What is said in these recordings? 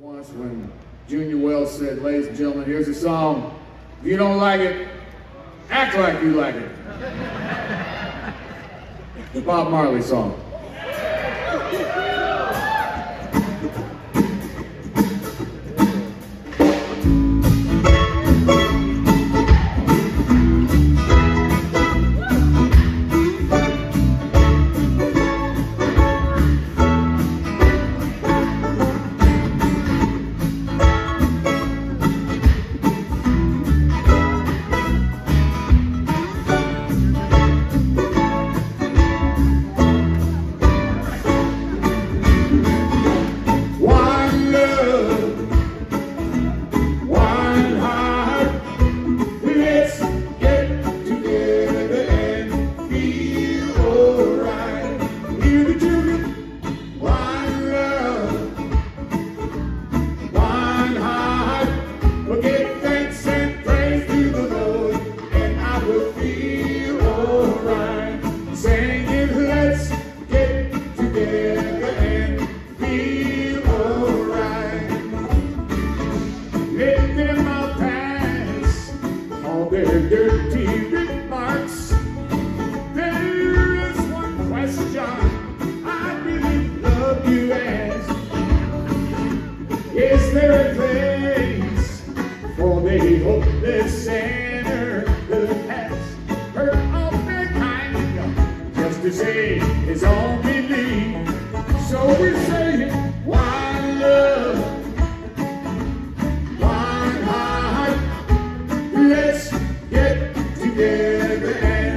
once when Junior Wells said, "Ladies and gentlemen, here's a song. If you don't like it, act like you like it." The Bob Marley song. Let's get together and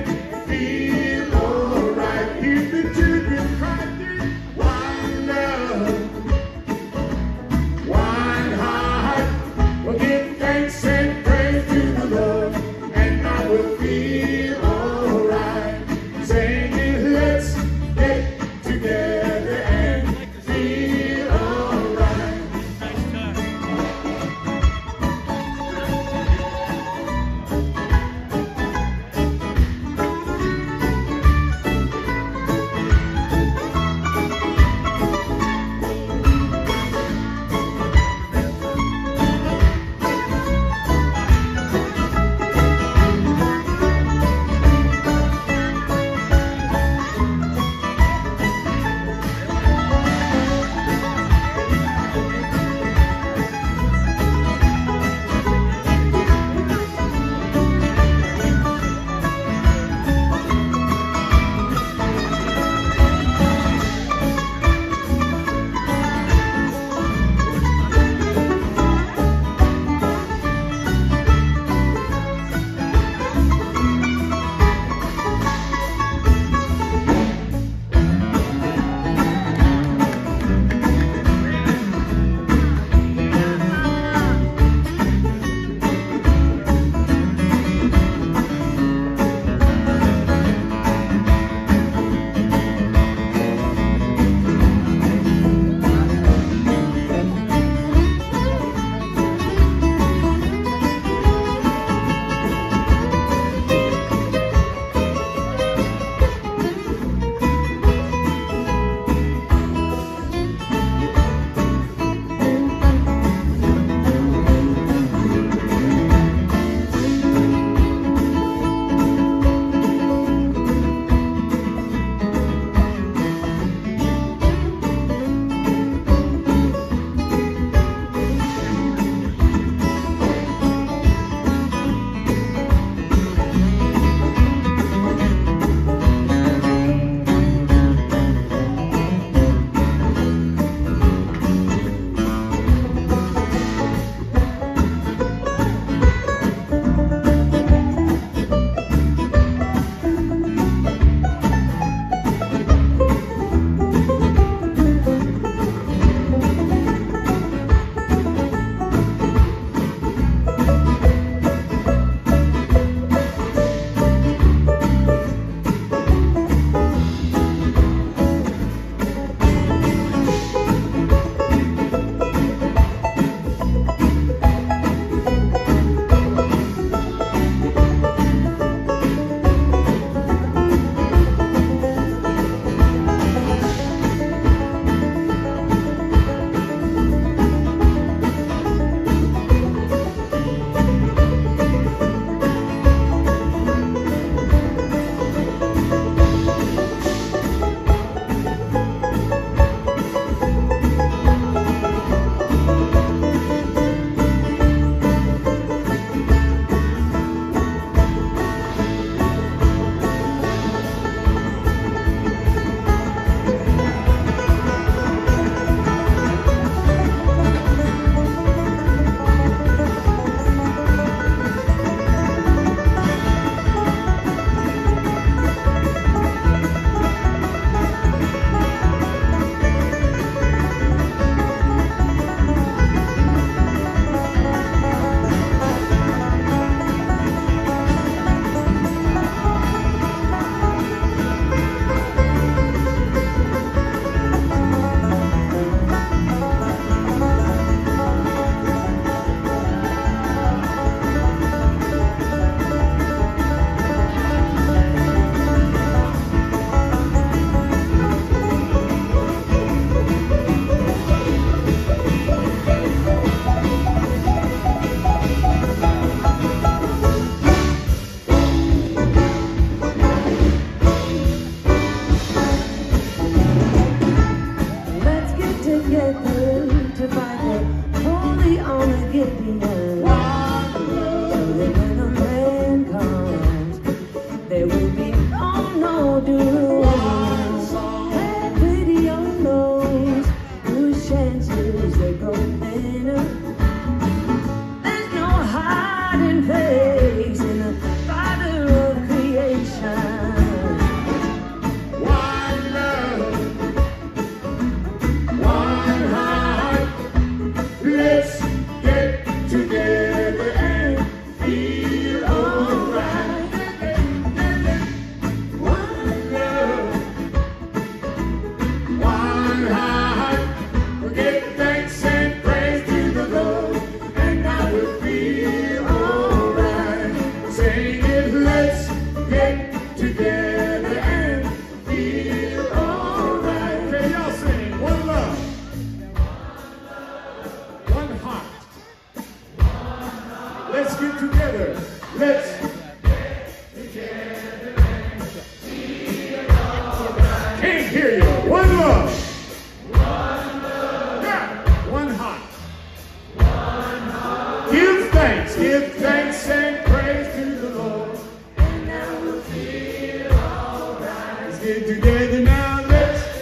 get together now. That's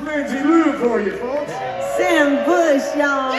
Lindsay Lou for you, folks. Sam Bush, y'all.